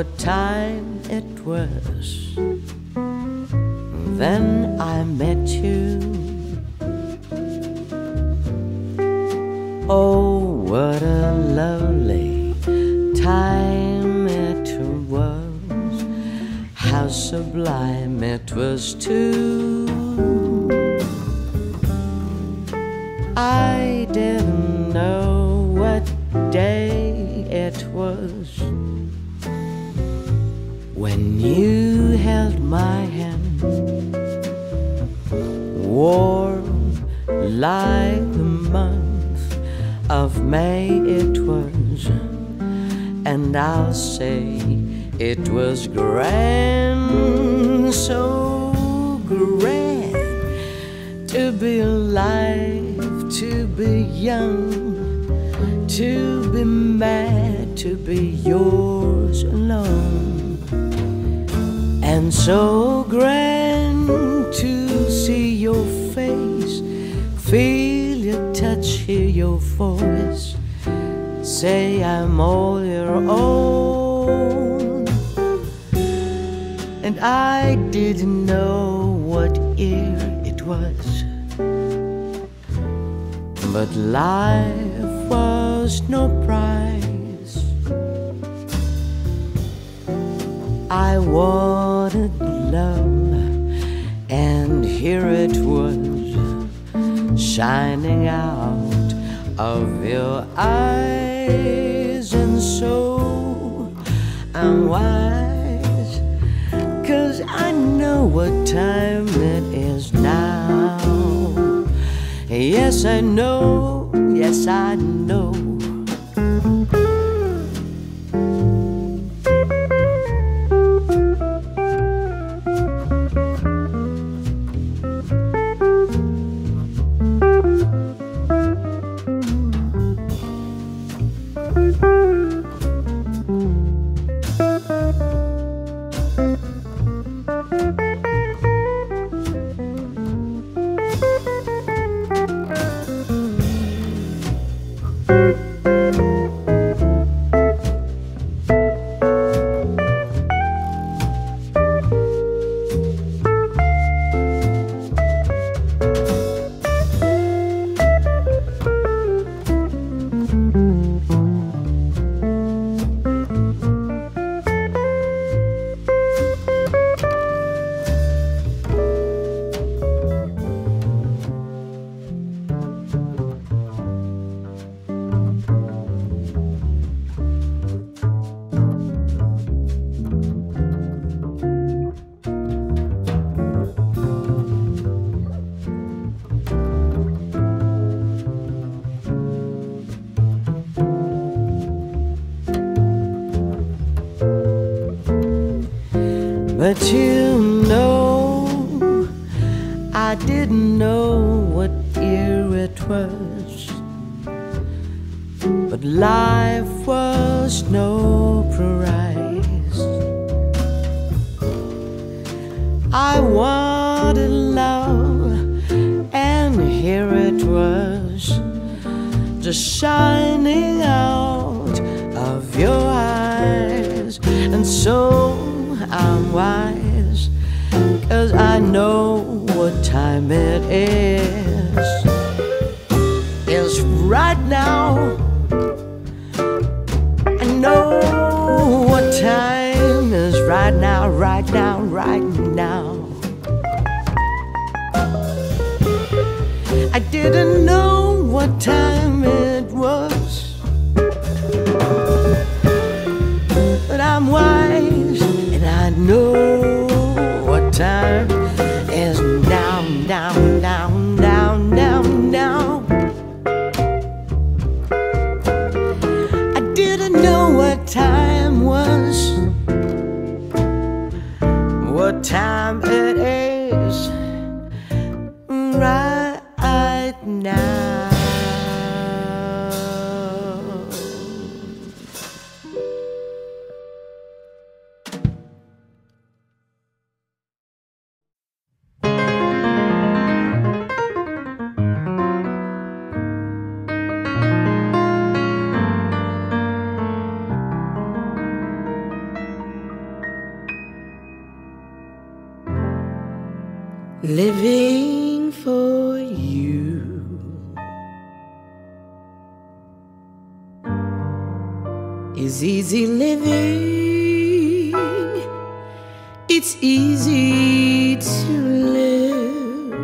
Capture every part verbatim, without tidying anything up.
What time it was then I met you. Oh, what a lovely time it was. How sublime it was too. I didn't know what day it was when you held my hand, warm like the month of May it was. And I'll say it was grand, so grand, to be alive, to be young, to be mad, to be yours alone. And so grand to see your face, feel your touch, hear your voice, say I'm all your own. And I didn't know what year it was, but life was no prize. I was love, and here it was, shining out of your eyes. And so I'm wise, 'cause I know what time it is now. Yes, I know, yes, I know. But you know, I didn't know what year it was, but life was no prize. I wanted love, and here it was, just shining out of your eyes. And so I'm wise, 'cause I know what time it is. It's right now. I know what time is right now, right now, right now. I didn't know what time it was, but I'm wise. Know what time is now, now, now, now, now, now. I didn't know what time was, what time it is right now. living for you. Is easy living, it's easy to live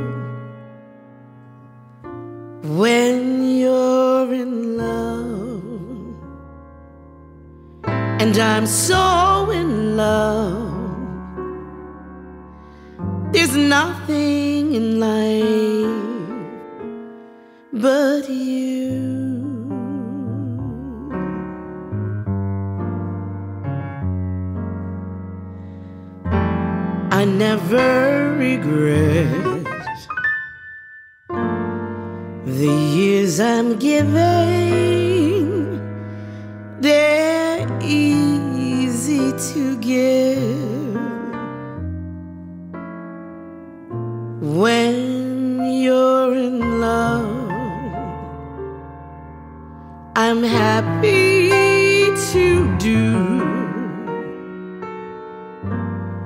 when you're in love, and I'm so in love. There's nothing in life but you. I never regret the years I'm giving. They're easy to give when you're in love. I'm happy to do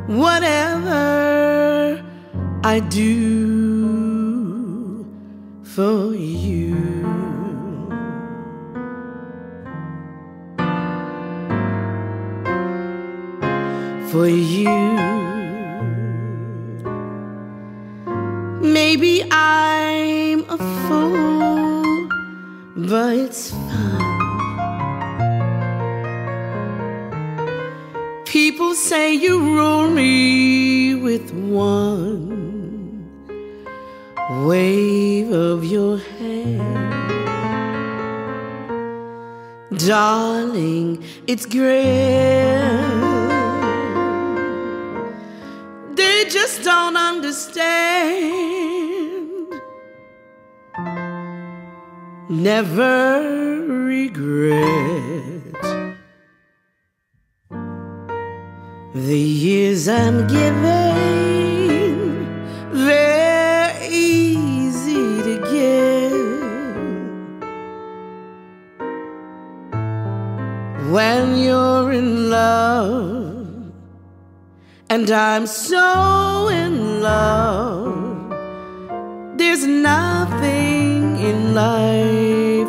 whatever I do for you. For you. Maybe I'm a fool, but it's fun. People say you rule me with one wave of your hand. Darling, it's grand. They just don't understand. Never regret the years I'm giving. They're easy to give when you're in love, and I'm so in love. There's nothing in life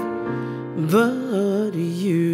but you.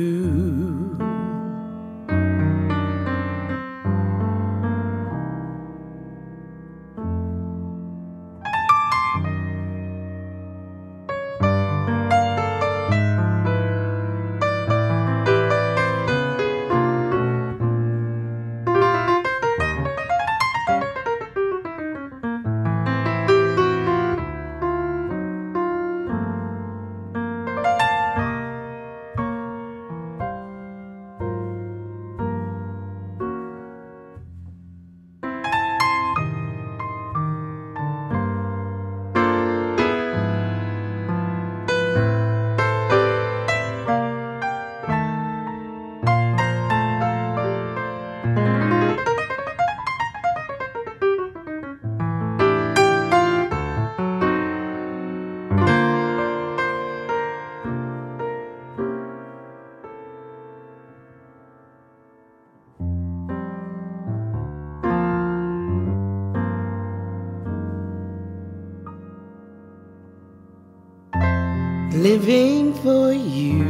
Living for you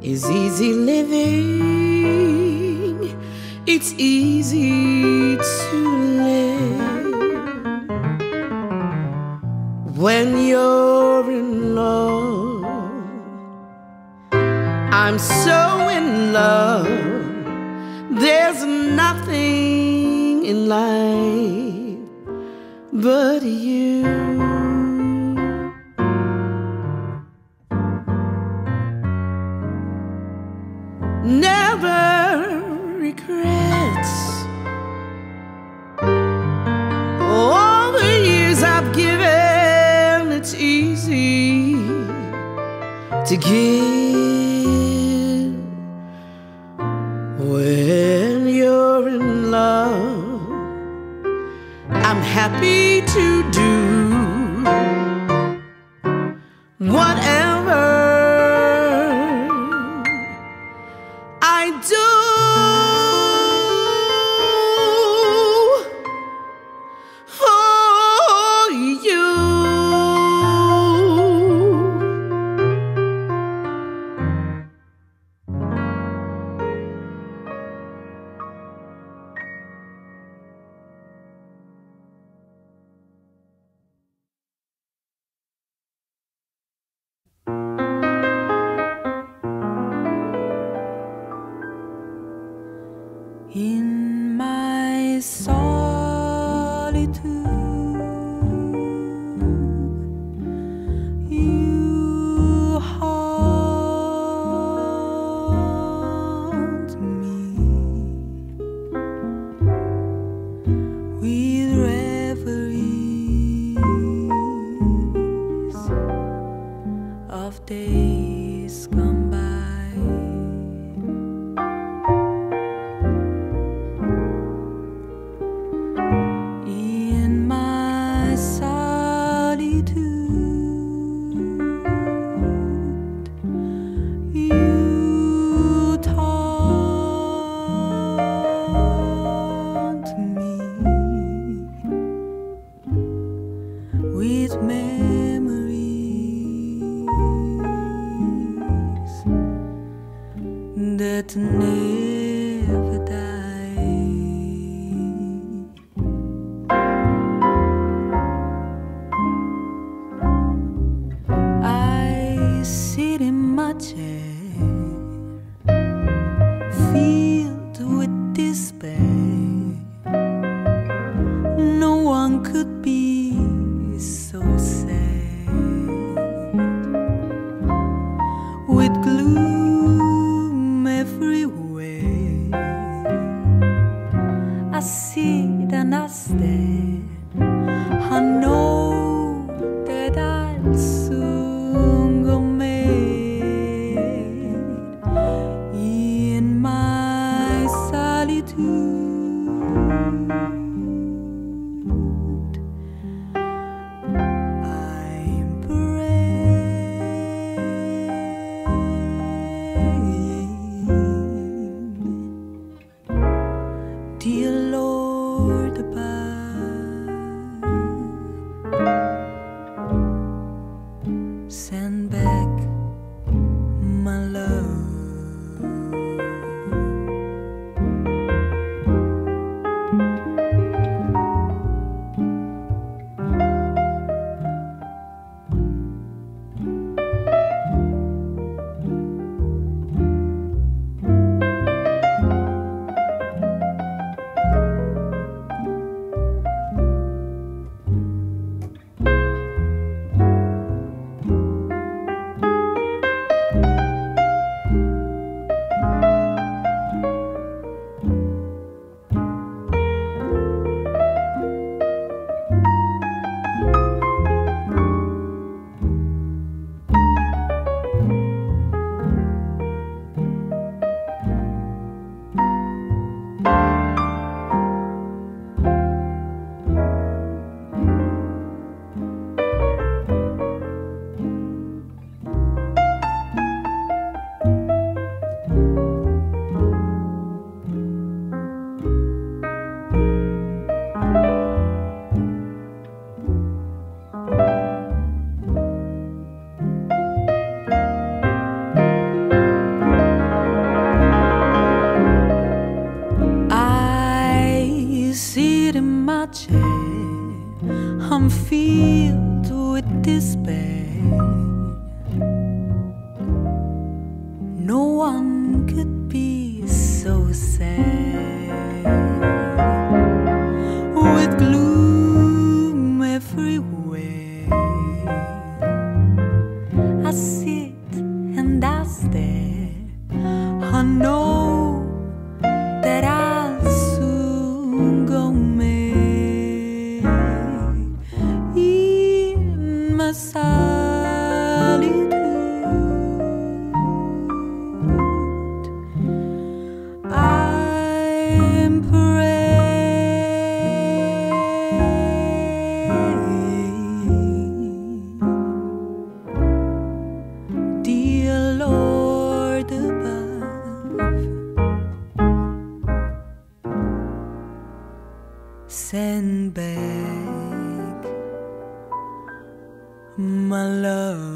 is easy living, it's easy to live when you're in love. I'm so in love. There's nothing in life but you. Never regrets all the years I've given. It's easy to give when you're in love. I'm happy to do whatever I do of days gone by. In my solitude, you taught me with memory. That never die. I sit in my chair, filled with despair. No one could be so sad, with gloom everywhere. I sit and I stare. I know that I'll soon go mad. In my solitude, I'm praying. Dear Lord above, send back my chair. I'm filled with despair. No one could be so sad, with gloom everywhere. I sit and I stare. I know that I'll soon go mad. Solitude, I'm praying, dear Lord above, send back my love.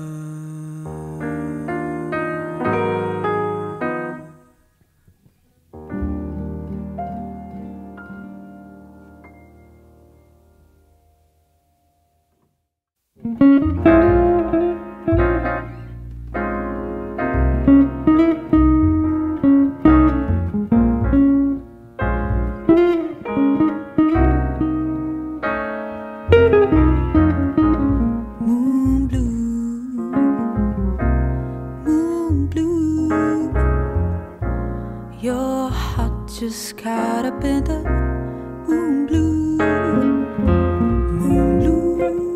Your heart just gotta bend up, moon blue, moon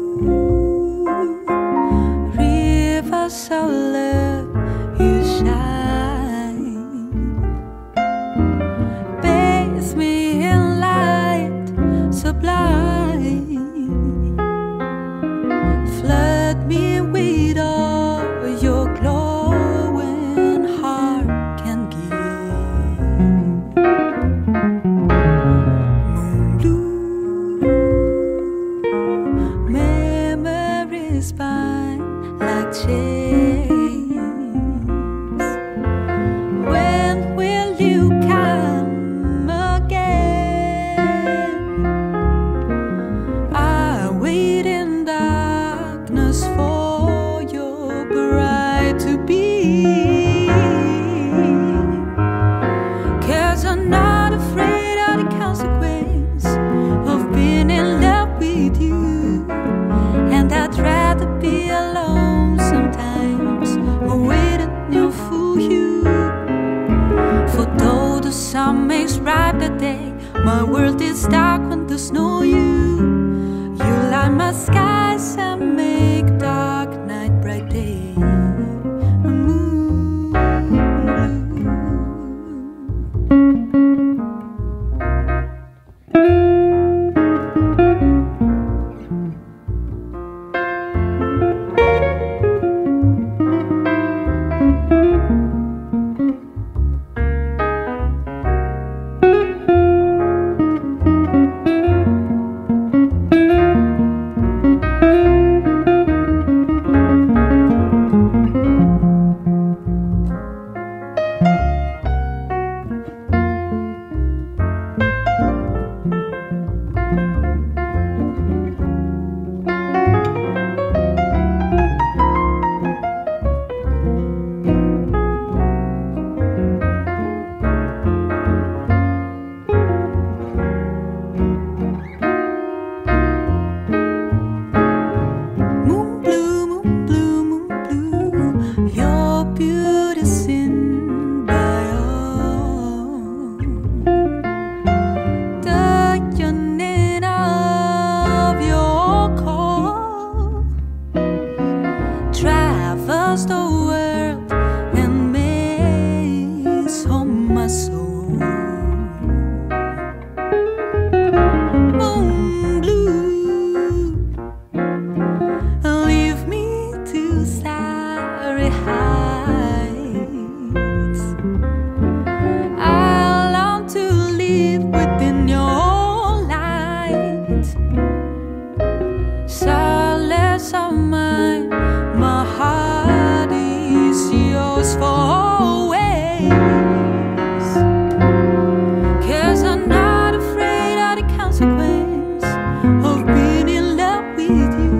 blue river. us, I'll let you shine. Bathe me in light sublime. Flood me with all your glowing heart can give. Moon blue, memories bind like chains. When will you come again? I wait in darkness for your bride to be, 'cause I'm not afraid of the consequence of being in love with you. And I'd rather be alone sometimes, awaiting you for you. For though the sun makes bright the day, my world is dark when there's no you. You light my skies and make dark night bright day. Moon blue. The world and makes home my soul. Moon blue, leave me to starry heights. I long to live within your light. Silence of mine, my heart yours for always, 'cause I'm not afraid of the consequence of being in love with you.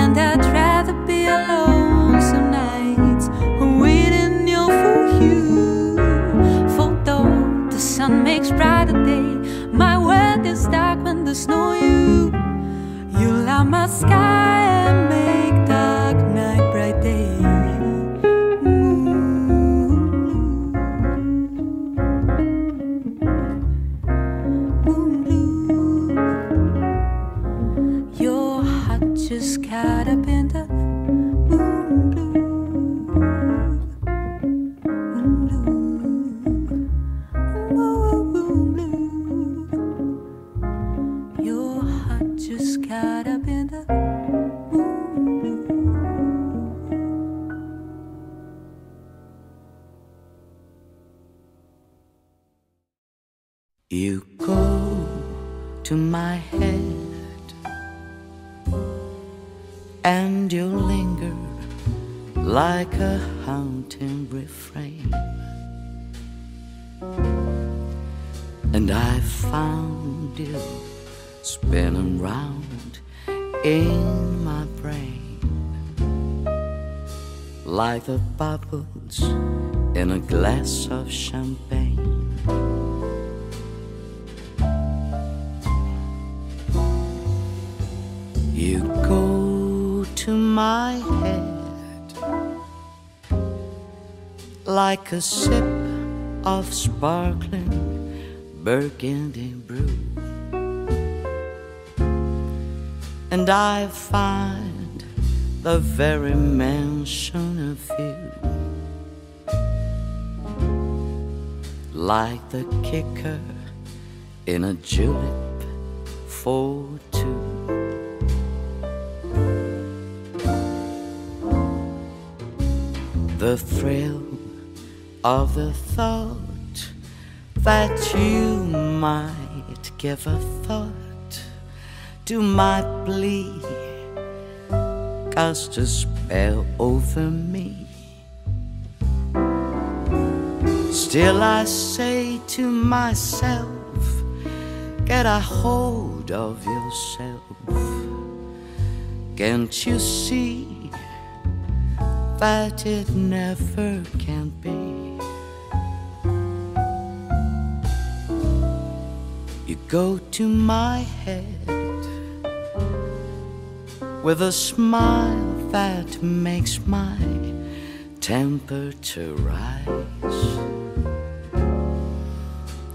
And I'd rather be alone some nights, waiting you for you. For though the sun makes brighter day, my world is dark when there's no you. You light my sky and make dark night bright day. Just caught up in the moon blue, moon blue, moon blue. Your heart just caught up in the moon blue. You go to my head and you linger like a haunting refrain, and I found you spinning round in my brain like the bubbles in a glass of champagne. You go to my head like a sip of sparkling burgundy brew, and I find the very mention of you, like the kicker in a julep for two. The thrill of the thought that you might give a thought to my plea, cast a spell over me. Still I say to myself, get a hold of yourself. Can't you see that it never can be? You go to my head with a smile that makes my temperature rise,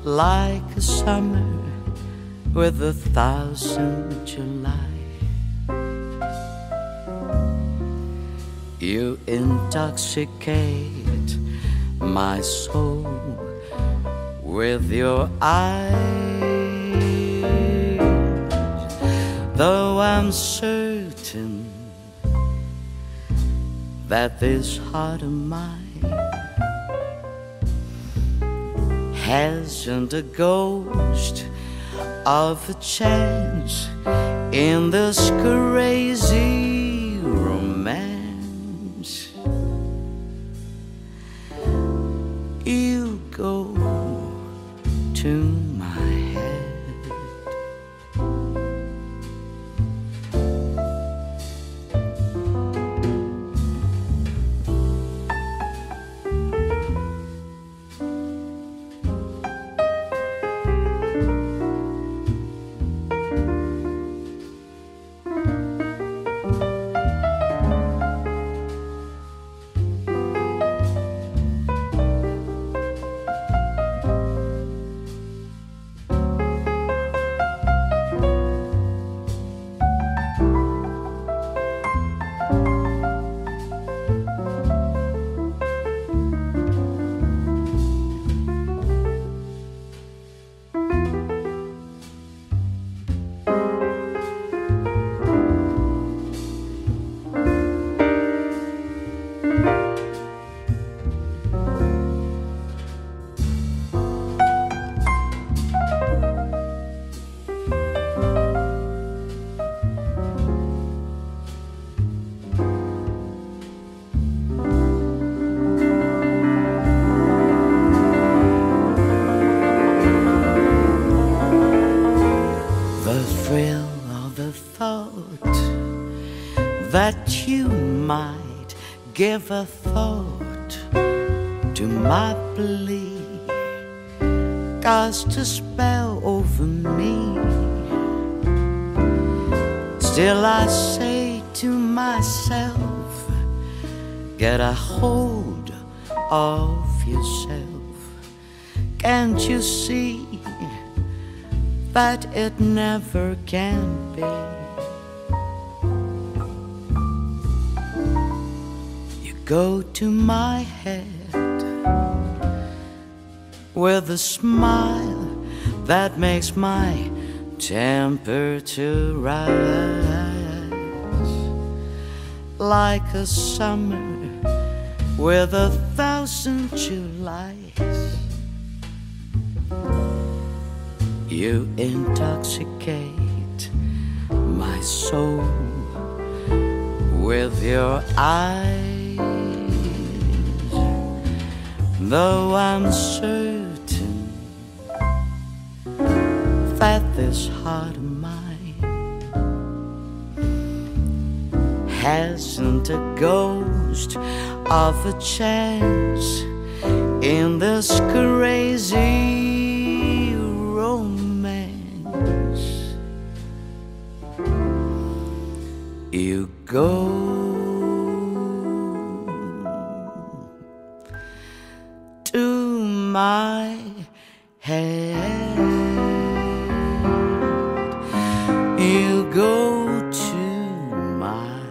like a summer with a thousand July. You intoxicate my soul with your eyes, though I'm certain that this heart of mine hasn't a ghost of a chance in this crazy romance. You go to my head. That you might give a thought to my plea, cast a spell over me. Still I say to myself, get a hold of yourself. Can't you see that it never can be? Go to my head with a smile that makes my temperature rise, like a summer with a thousand Julys. You intoxicate my soul with your eyes, though I'm certain that this heart of mine hasn't a ghost of a chance in this crazy romance. You go to my head, you go to my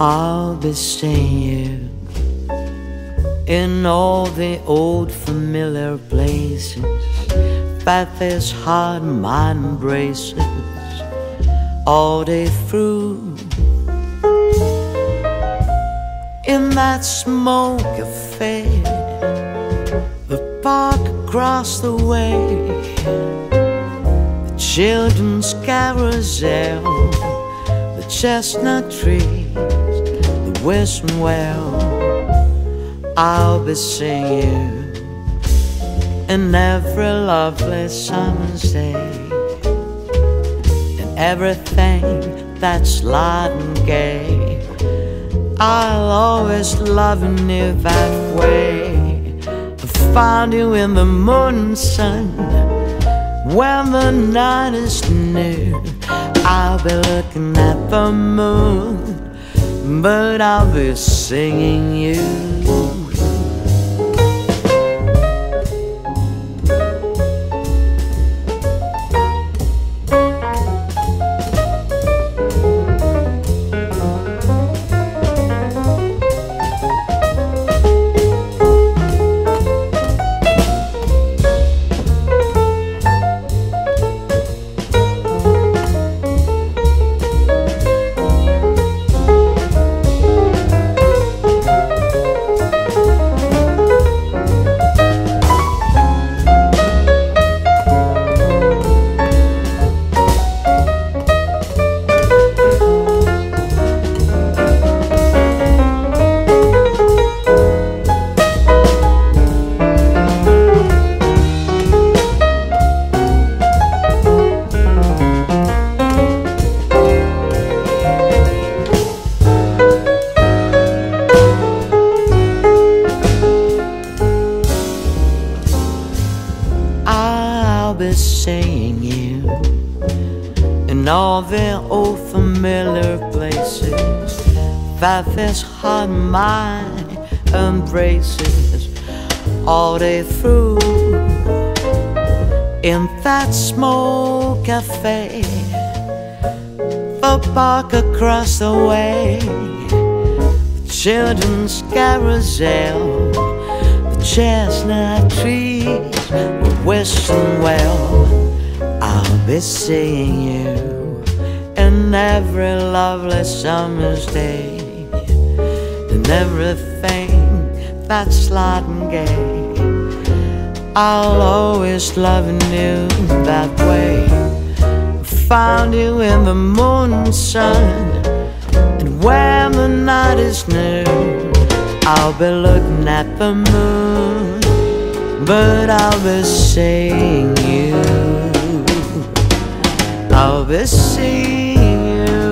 I'll be seeing you in all the old familiar places, Faith is hard, mind braces all day through. In that smoke affair, the park across the way, the children's carousel, the chestnut trees, the wishing well. I'll be seeing you in every lovely summer's day, in everything that's light and gay. I'll always love you that way. I found you in the morning sun, when the night is new. I'll be looking at the moon, but I'll be singing you. I'll be seeing you in all the old familiar places, Faith is hard, mind embraces all day through. In that small cafe, the park across the way, the children's carousel, the chestnut trees, wishing well. I'll be seeing you in every lovely summer's day, in everything that's light and gay. I'll always love you that way. I found you in the moon and sun, and when the night is new, I'll be looking at the moon, but I'll be seeing you. I'll be seeing you.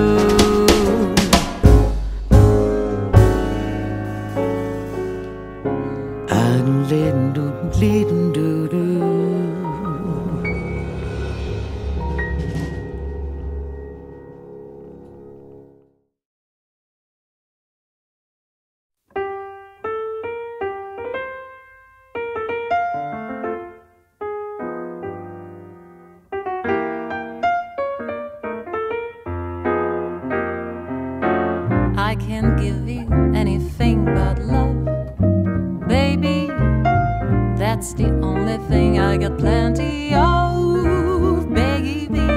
And leadin' do, leadin' do do. I can't give you anything but love, baby. That's the only thing I got plenty of, baby.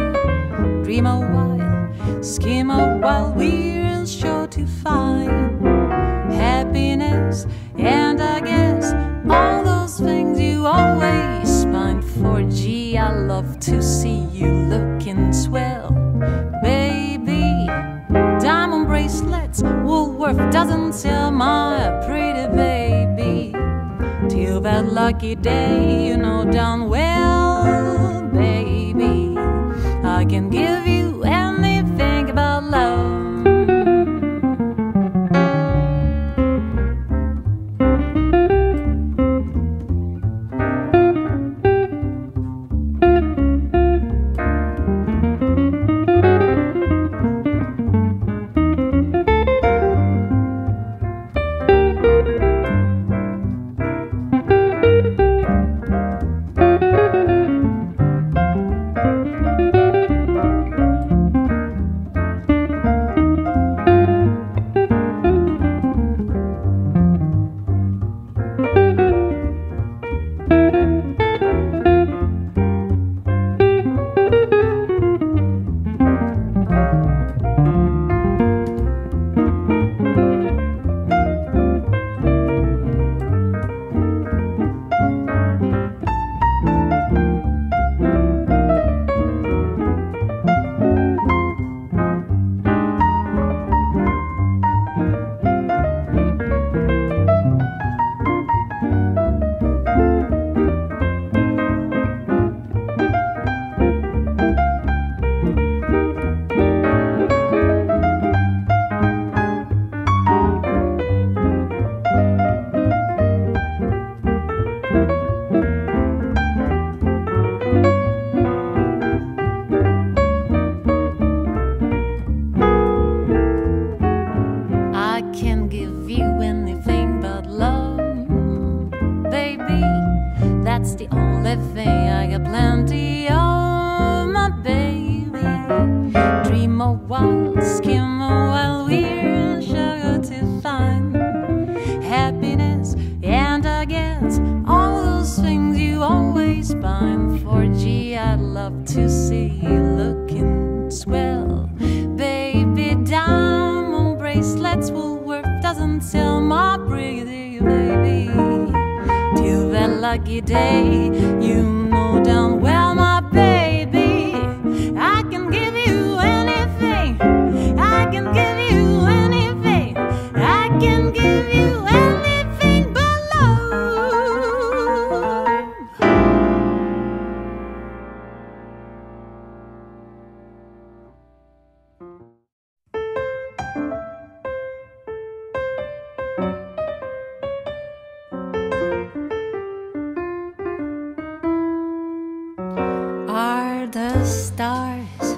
Dream a while, scheme a while, we're sure to find happiness. And I guess all those things you always find. four G, I love to see you looking swell, baby. Diamond bracelets, Woolworth doesn't sell, my pretty baby. Till that lucky day, you know darn well, baby, I can give you anything about love. Thank you. bracelets, Woolworth doesn't sell my pretty baby. Till that lucky day, you know damn well, my baby, I can give you anything. I can give you anything. I can give you anything but love. Are the stars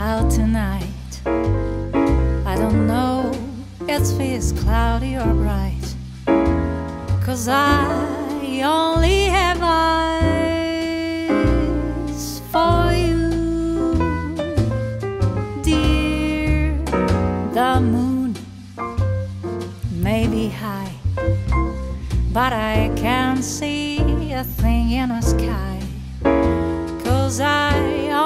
out tonight? I don't know if it's cloudy or bright, 'cause I only have eyes for you, dear. The moon may be high, but I can't see a thing in the sky, 'cause I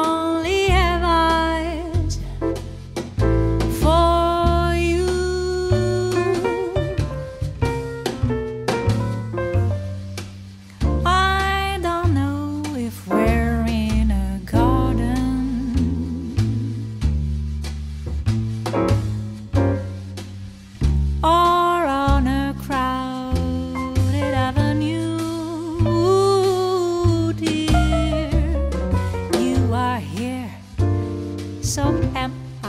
only have eyes for you. I don't know if we're in a garden or on a crowded avenue, dear. Here, so am I.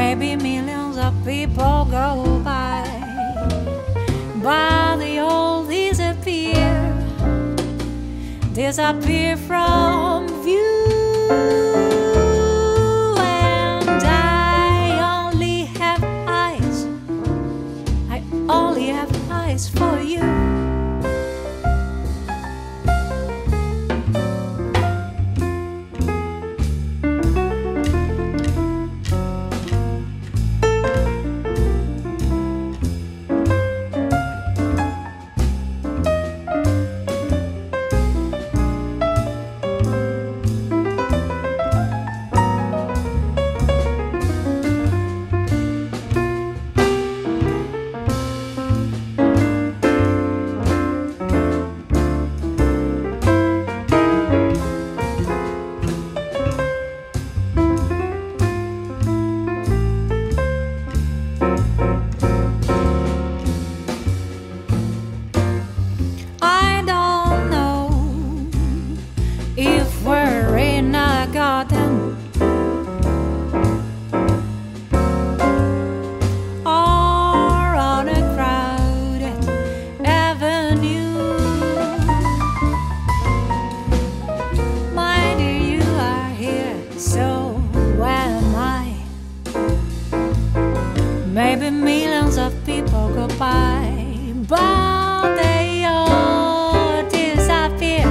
Maybe millions of people go by, but they all disappear, disappear from view. And I only have eyes, I only have eyes for you. Maybe millions of people go by, but they all disappear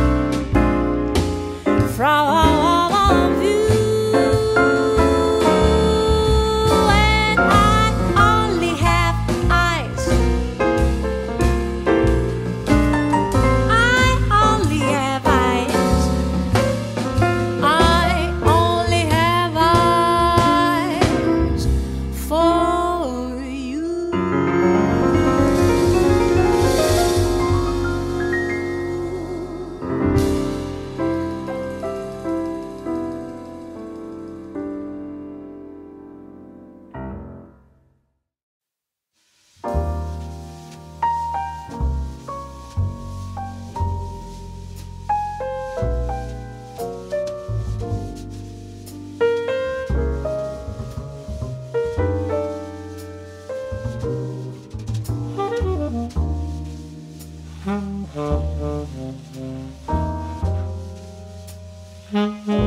from all of you. And I only have eyes, I only have eyes, I only have eyes for mm-hmm.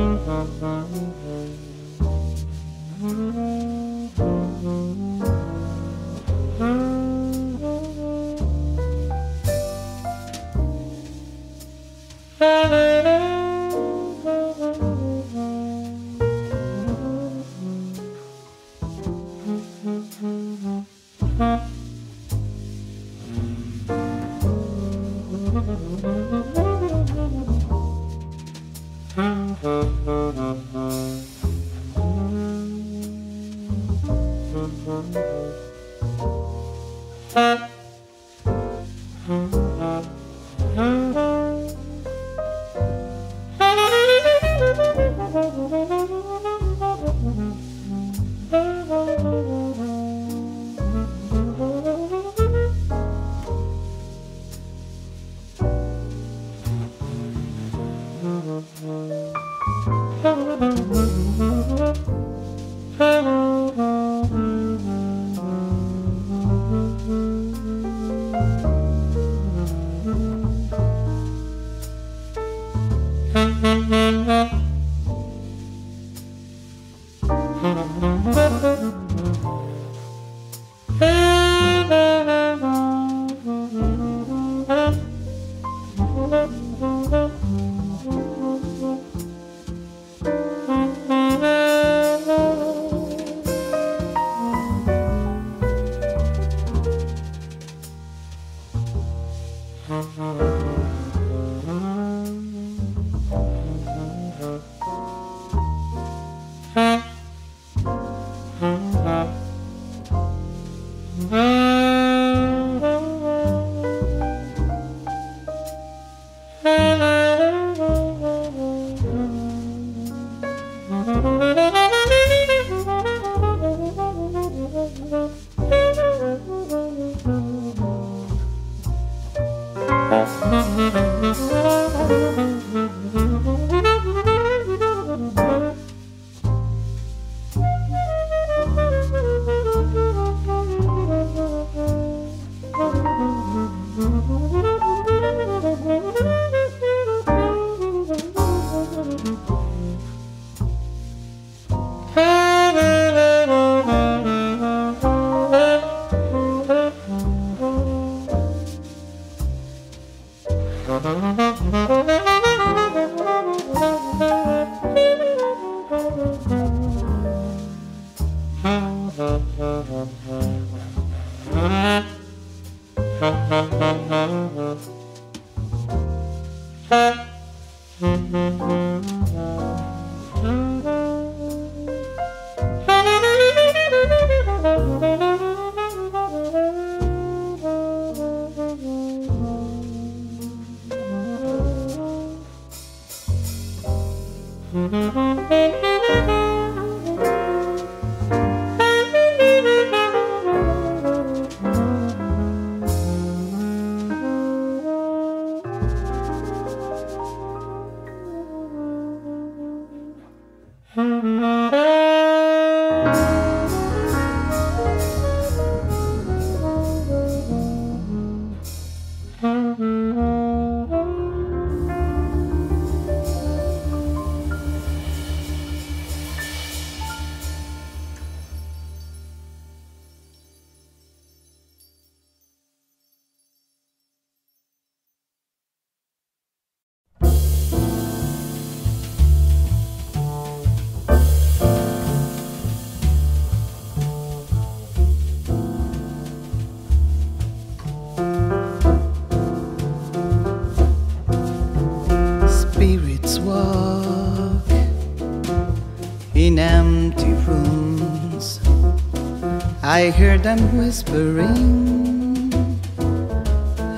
I hear them whispering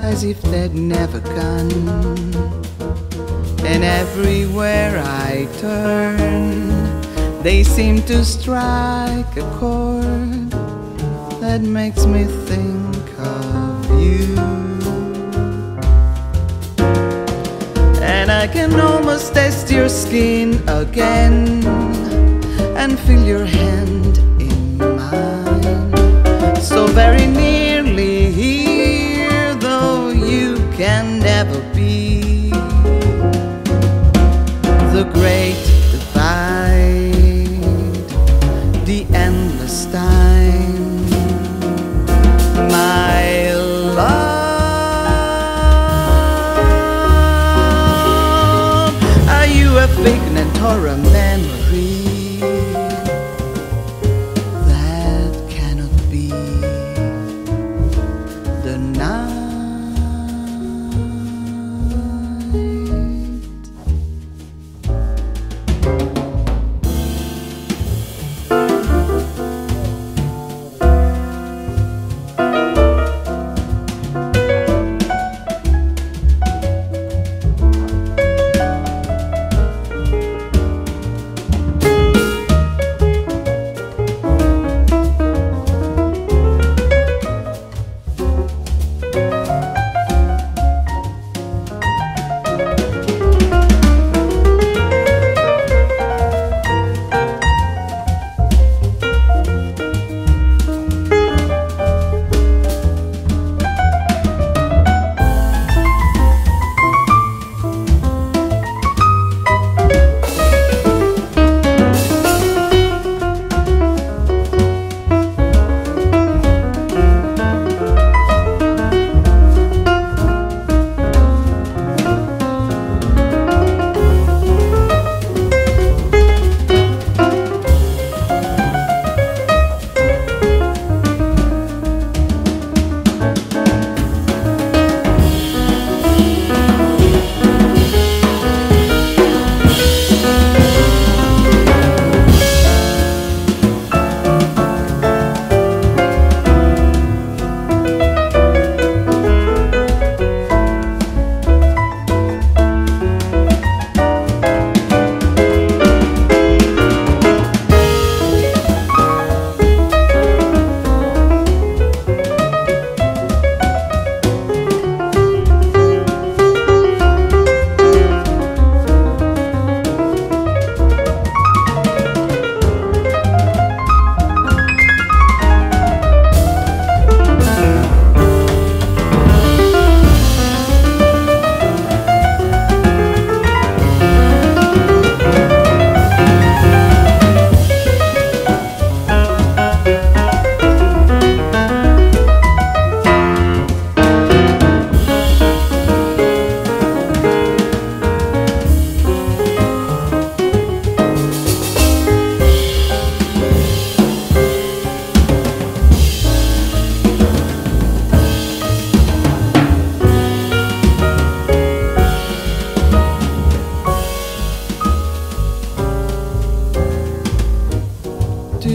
as if they'd never gone, and everywhere I turn they seem to strike a chord that makes me think of you. And I can almost taste your skin again and feel your hand in mine, so very nearly here, though you can never be. The great divide, the endless time, my love. Are you a pigment or a memory?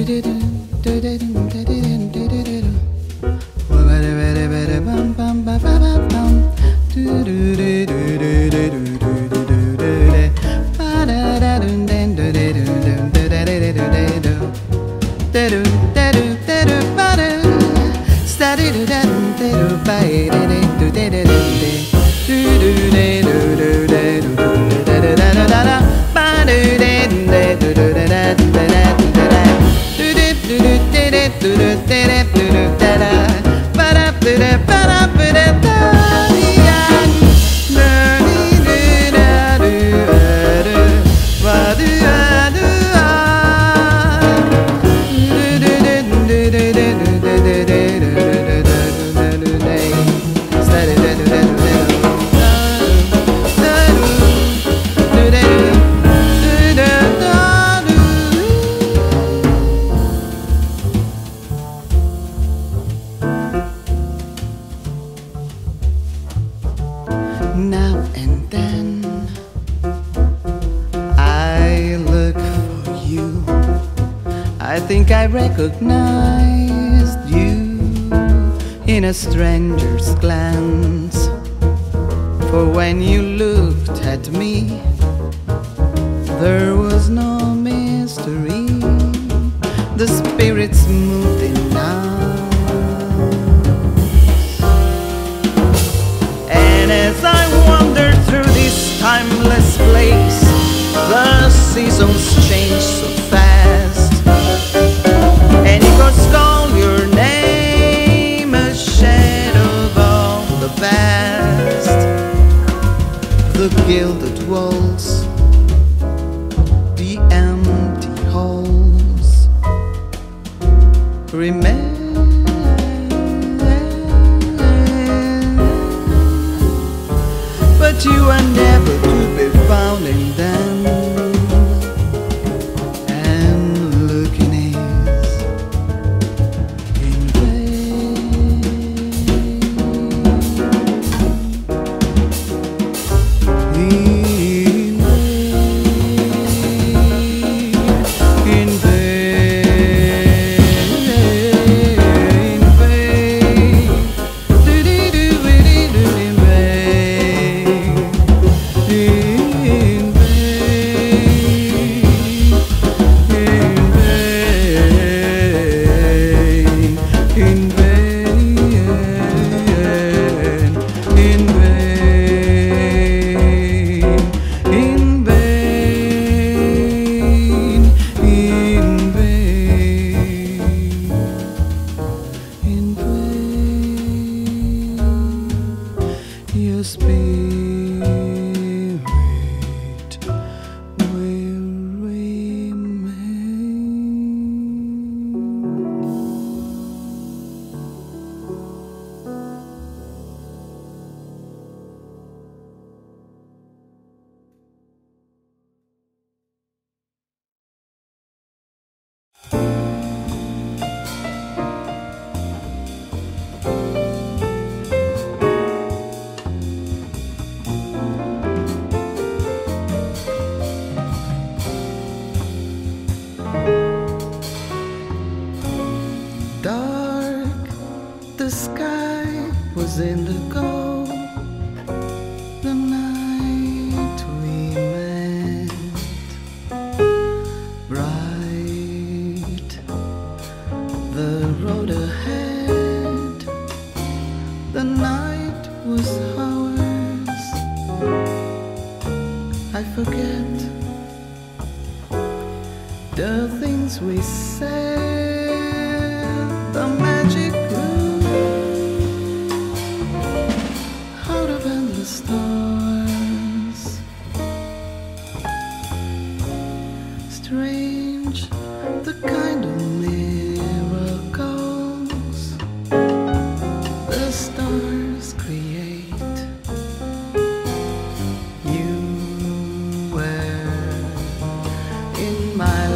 my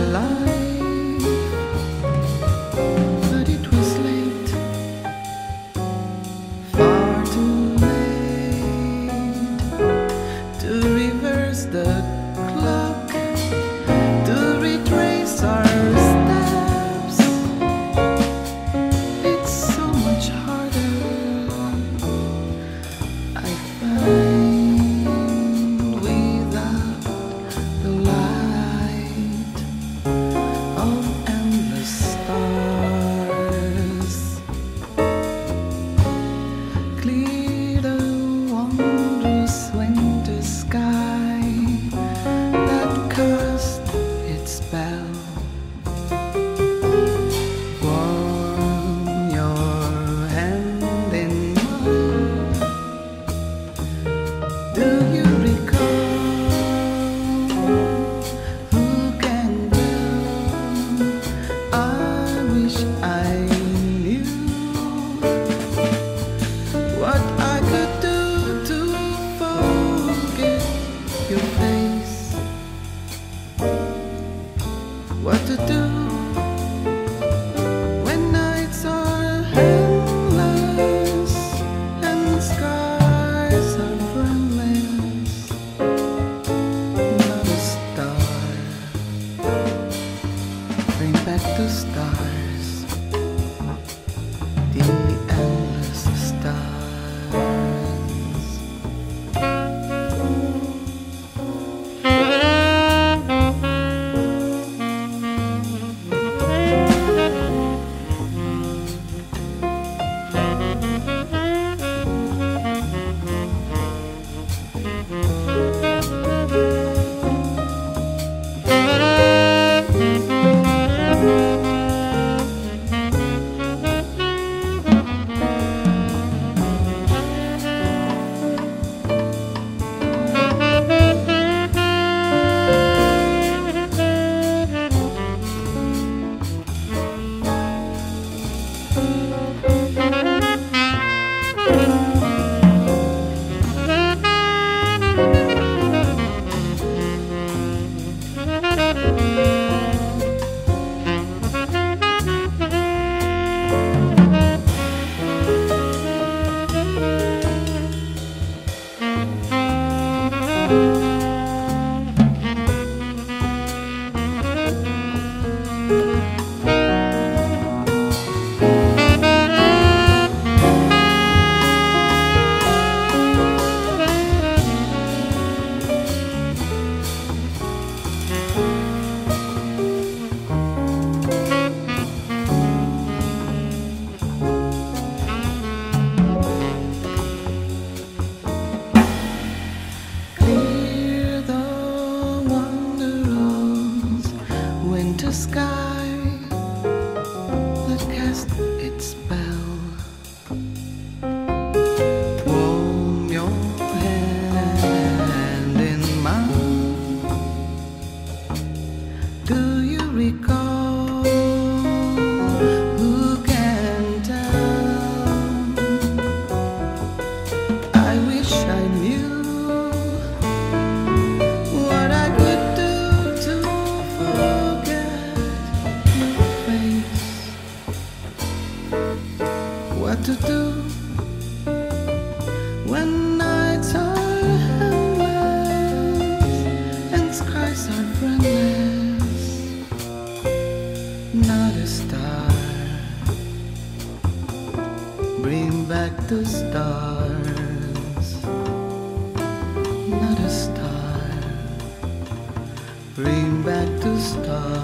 life, but it was late. at the stars, the endless stars. The sky that cast its spell. Warm your hand in mine. Do you recall? Who can tell? I wish I knew. What to do when nights are endless and skies are friendless? Not a star. Bring back the stars. Not a star. Bring back the stars.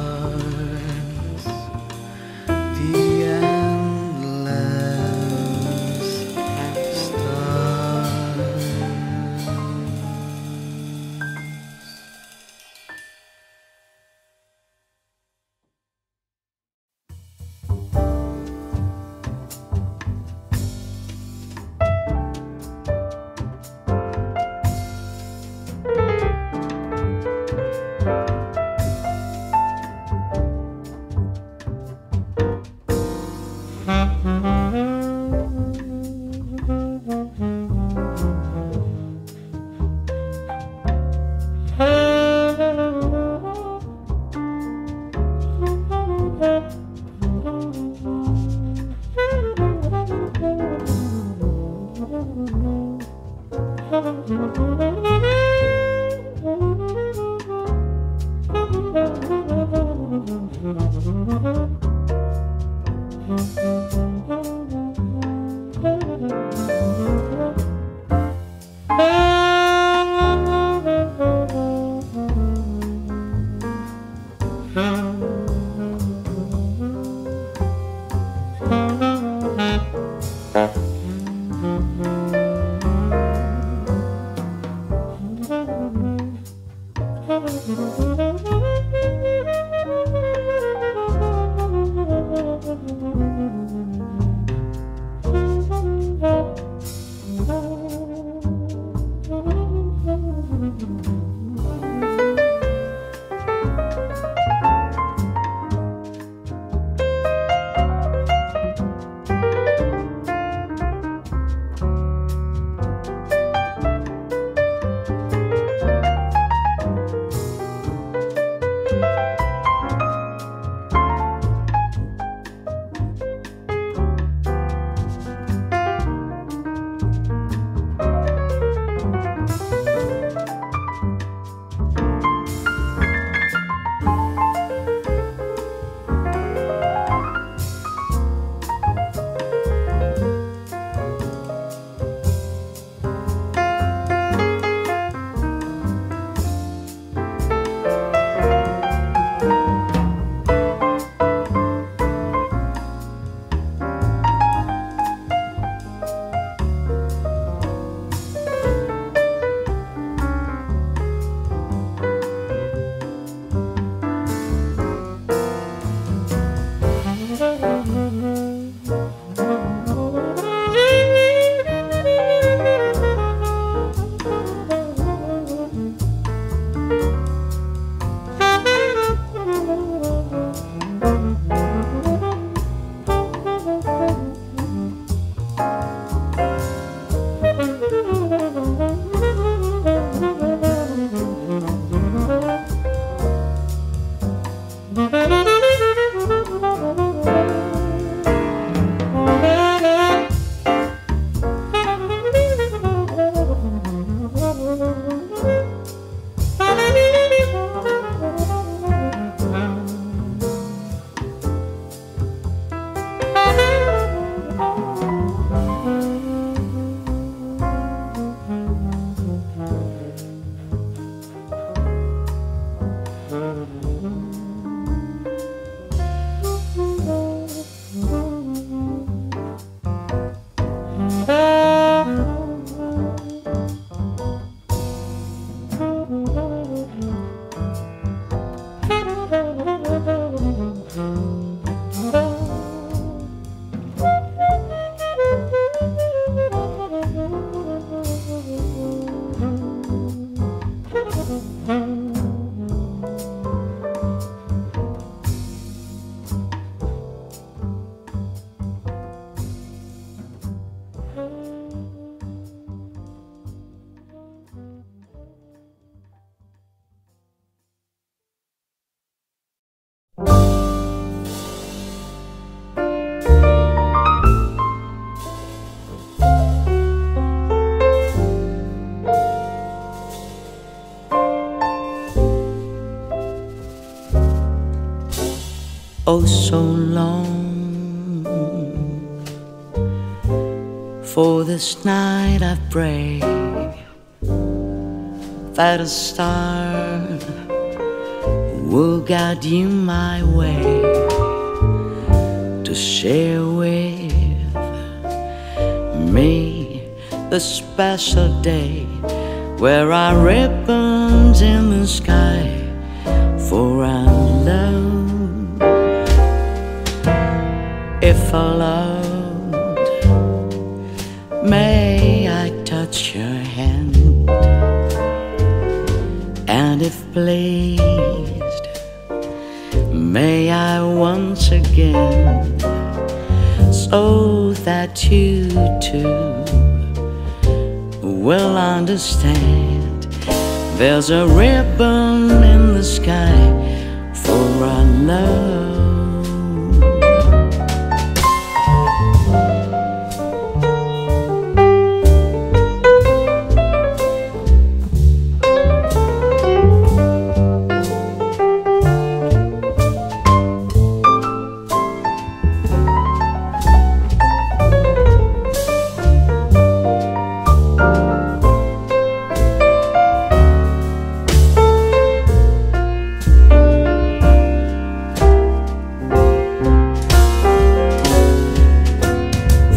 The Thank you. oh so long for this night. I pray that a star will guide you my way to share with me the special day where I ribbons in the sky, for I love. If allowed, may I touch your hand, and if pleased, may I once again, so that you too will understand. There's a ribbon in the sky for our love.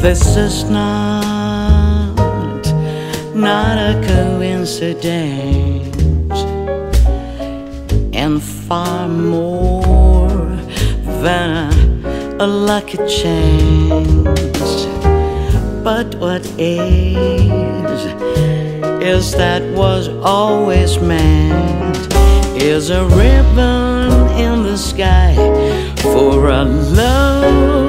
This is not, not a coincidence, and far more than a, a lucky chance. But what is, is that was always meant, is a ribbon in the sky for a love.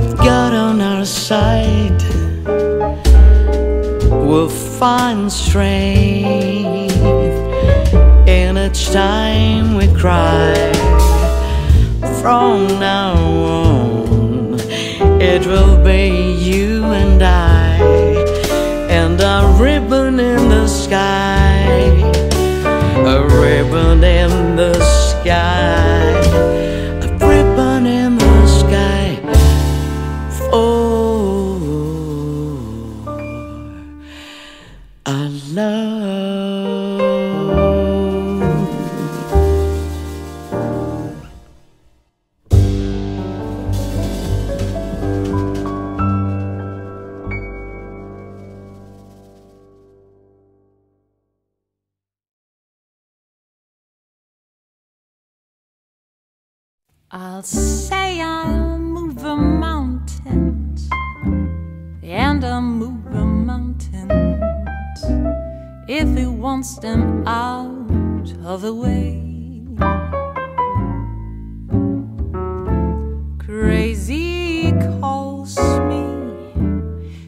With God on our side, we'll find strength in each time we cry. From now on, it will be you and I, and a ribbon in the sky, a ribbon in the sky. I love. I'll say I'll move a mountain, and I'll move a mountain if it wants them out of the way. Crazy calls me,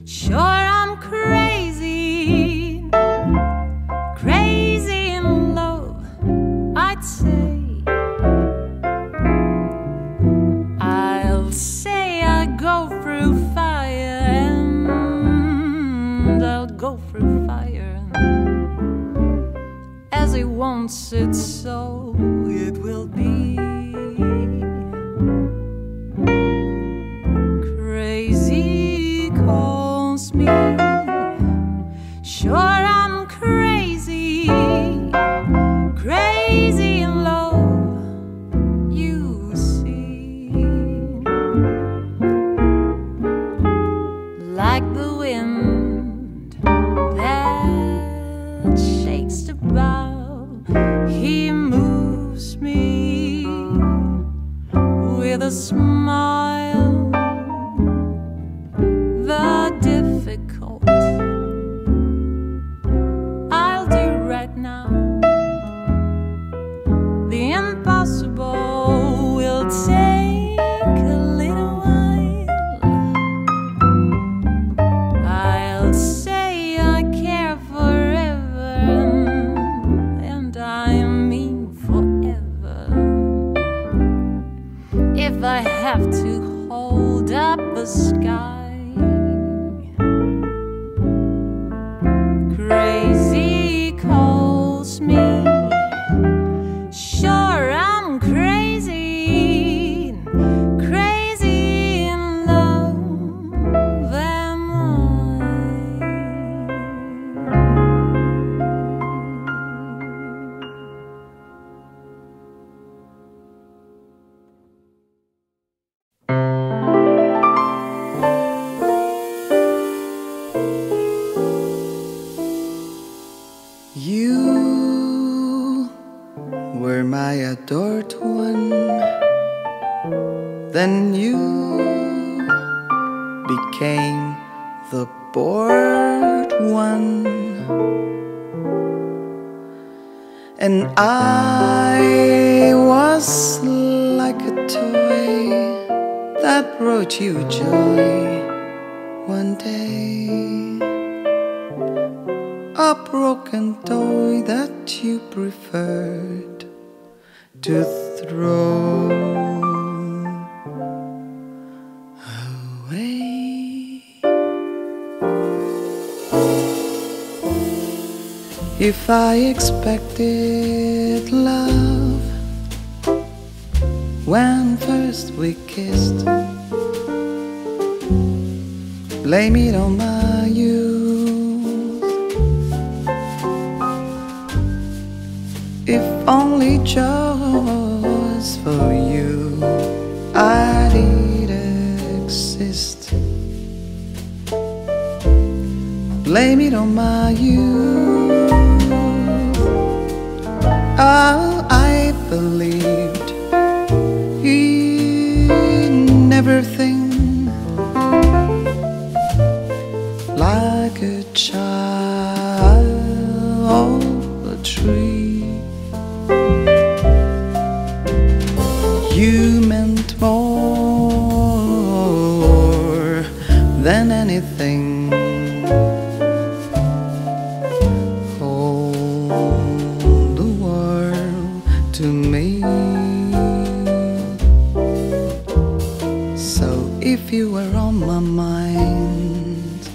sure I'm crazy, crazy in love, I'd say. I'll say I go through fire, and I'll go through fire. As it wants it, so it will be. Crazy calls me, sure I'm crazy, crazy in love, you see. Like the wind that shakes the bough, he moves me with a smile. The difficult I'll do right now, the impossible will take a little while. I'll say I care forever, I mean forever, if I have were my adored one, then you became the bored one, and I was like a toy that brought you joy. One day, a broken toy that you preferred to throw. If I expected love when first we kissed, blame it on my youth. If only just for you I did exist, blame it on my youth. Oh, I believed in everything like a child or a tree. You meant more than anything. So if you were on my mind,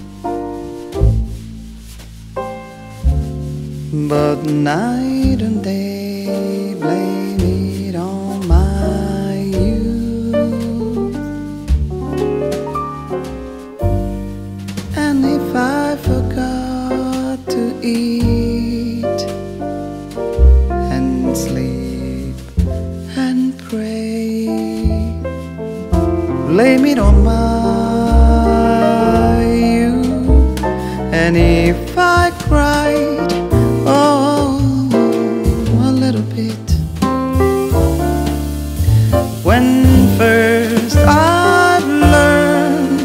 but night and day blame it on my youth. And if I forgot to eat and sleep and pray, blame it on my youth. And if I cried, oh, a little bit, when first I learned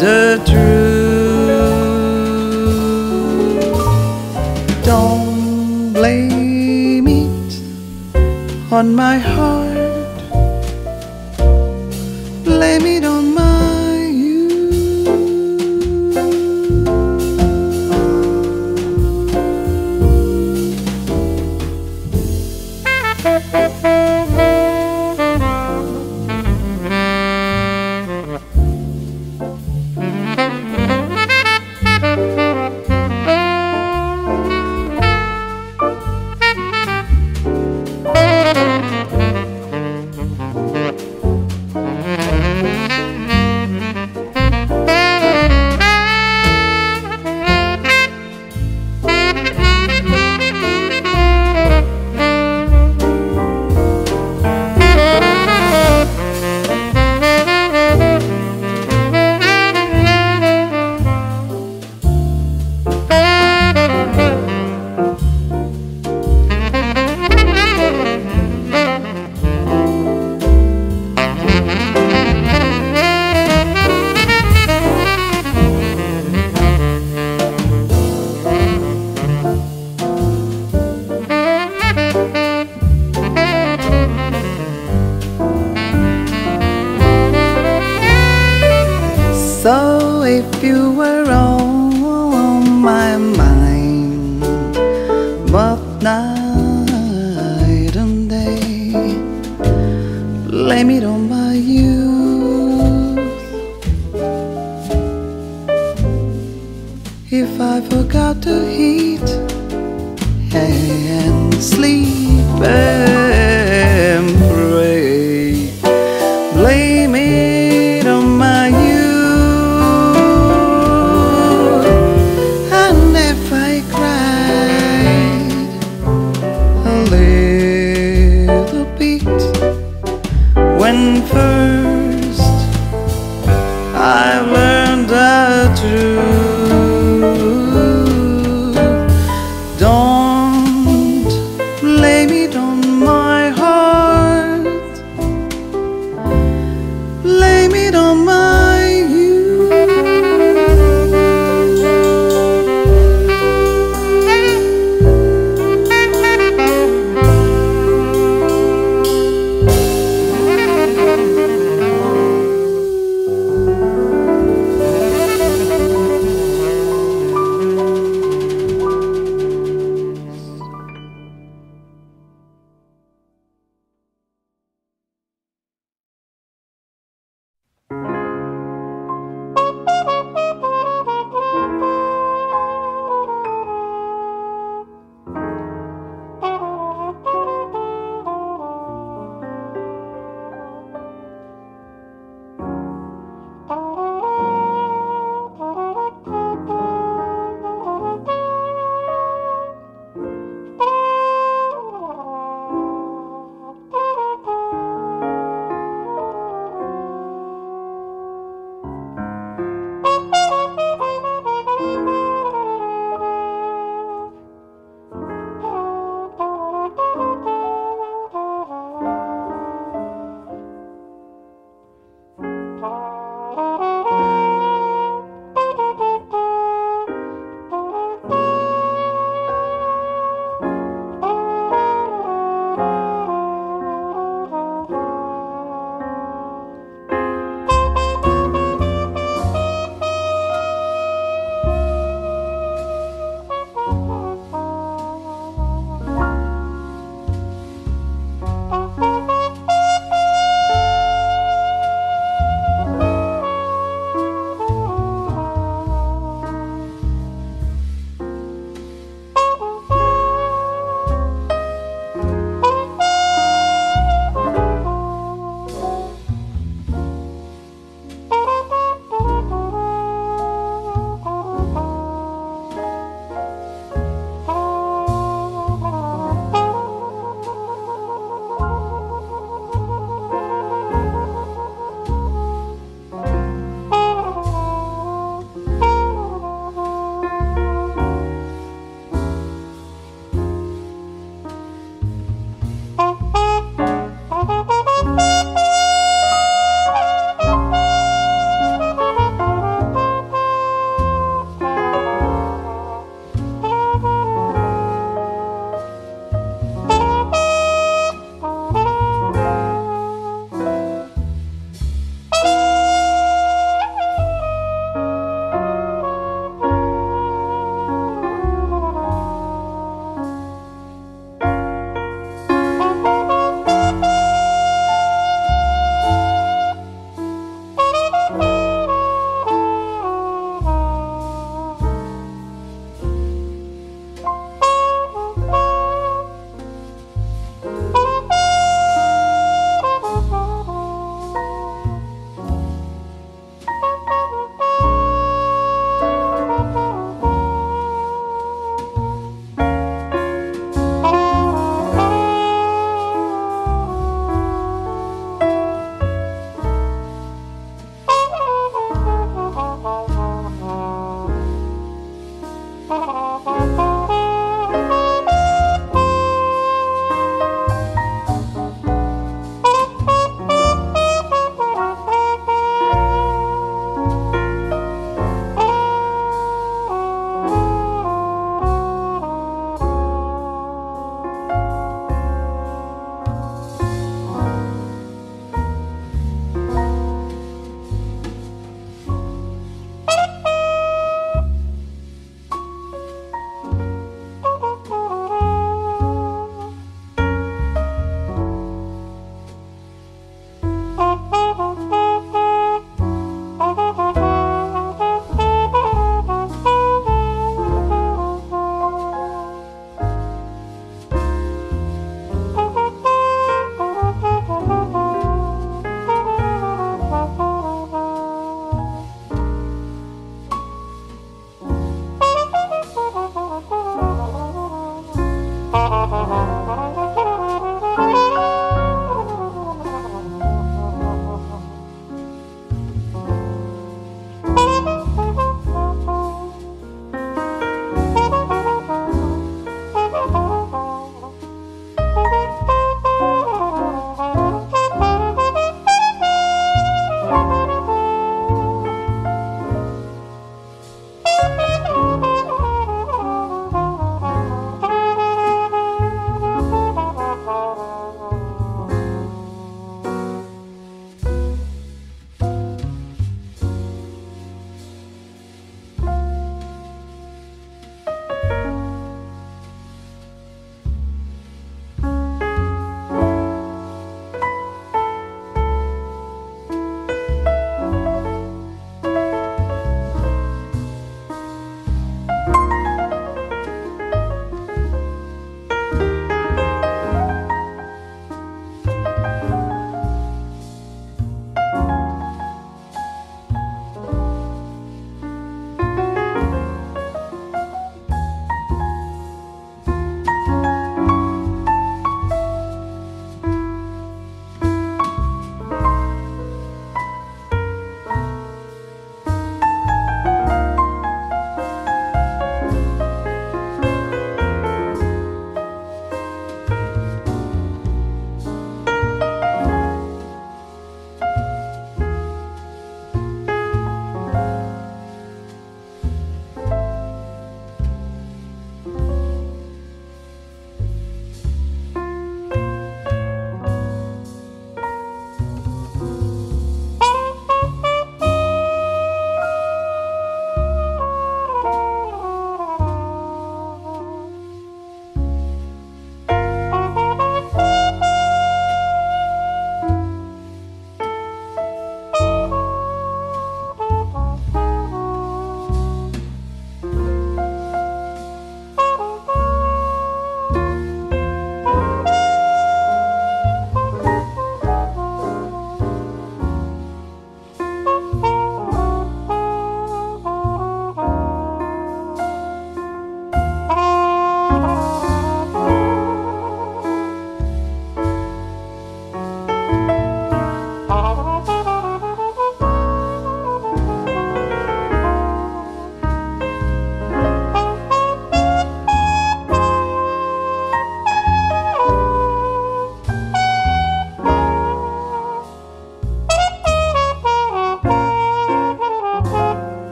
the truth, don't blame it on my heart, blame it on my So if you were on my mind, but night and day, blame it on my youth. If I forgot to eat and sleep and pray, blame it. When first I learned the truth, don't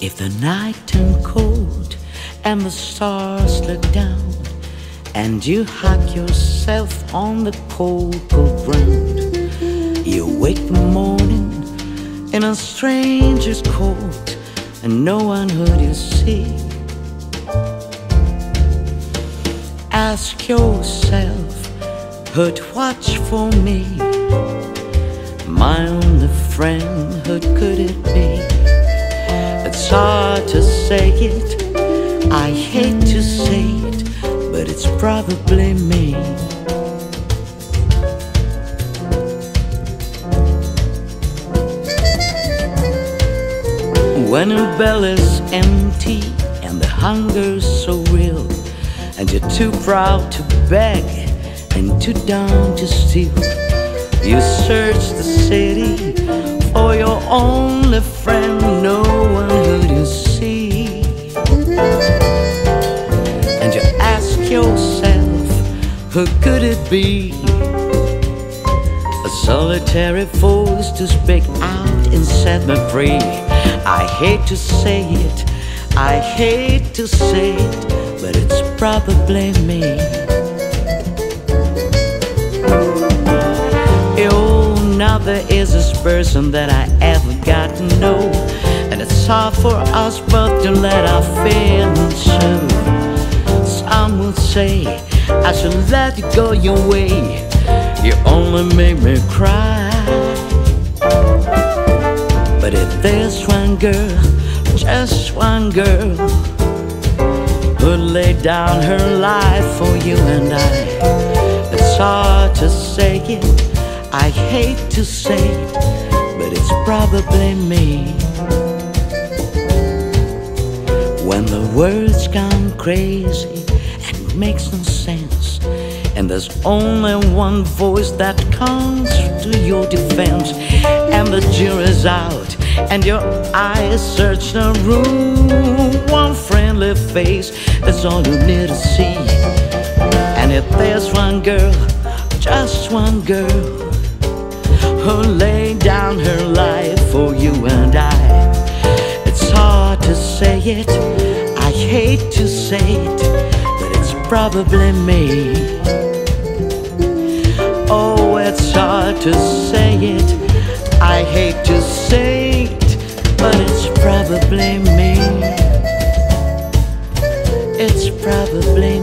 If the night turned cold and the stars looked down, and you hug yourself on the cold, cold ground, you wake the morning in a stranger's coat, and no one who you see. Ask yourself, who'd watch for me? My only friend, who could it be? It's hard to say it, I hate to say it, but it's probably me. When your belly's empty and the hunger's so real, and you're too proud to beg and too down to steal, you search the city for your only friend, no one who you see. And you ask yourself, who could it be? A solitary voice to speak out and set me free. I hate to say it, I hate to say it, but it's probably me. Oh, now there is this person that I ever got to know, and it's hard for us both to let our feelings show. Some will say I should let you go your way, you only make me cry. But if there's one girl, just one girl, who'd lay down her life for you and I, it's hard to say it, I hate to say it, but it's probably me. When the words come crazy and it makes no sense, and there's only one voice that comes to your defense, and the jury's out, and your eyes search the room. One friendly face, that's all you need to see. And if there's one girl, just one girl, who laid down her life for you and I, it's hard to say it, I hate to say it, but it's probably me. Oh, it's hard to say it, I hate to say it, but it's probably me. It's probably me.